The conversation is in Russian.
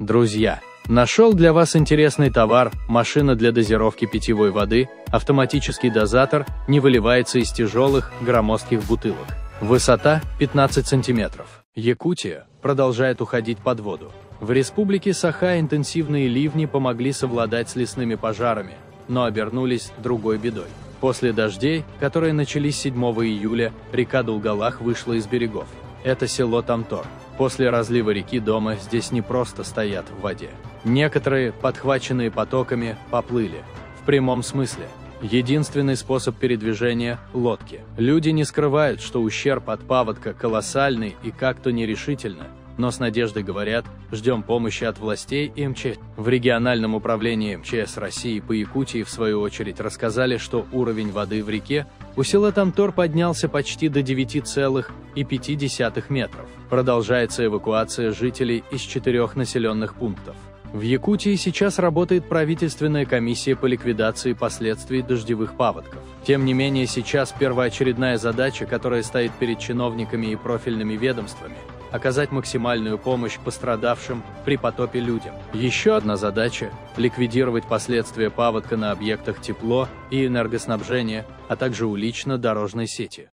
Друзья, нашел для вас интересный товар: машина для дозировки питьевой воды, автоматический дозатор, не выливается из тяжелых, громоздких бутылок. Высота 15 сантиметров. Якутия продолжает уходить под воду. В республике Саха интенсивные ливни помогли совладать с лесными пожарами, но обернулись другой бедой. После дождей, которые начались 7 июля, река Дулгалах вышла из берегов. Это село Томтор. После разлива реки дома здесь не просто стоят в воде. Некоторые, подхваченные потоками, поплыли. В прямом смысле. Единственный способ передвижения – лодки. Люди не скрывают, что ущерб от паводка колоссальный и как-то нерешительно, но с надеждой говорят: ждем помощи от властей и МЧС. В региональном управлении МЧС России по Якутии в свою очередь рассказали, что уровень воды в реке у села Томтор поднялся почти до 9,5 метров. Продолжается эвакуация жителей из 4 населенных пунктов. В Якутии сейчас работает правительственная комиссия по ликвидации последствий дождевых паводков. Тем не менее, сейчас первоочередная задача, которая стоит перед чиновниками и профильными ведомствами – оказать максимальную помощь пострадавшим при потопе людям. Еще одна задача – ликвидировать последствия паводка на объектах тепло- и энергоснабжения, а также улично-дорожной сети.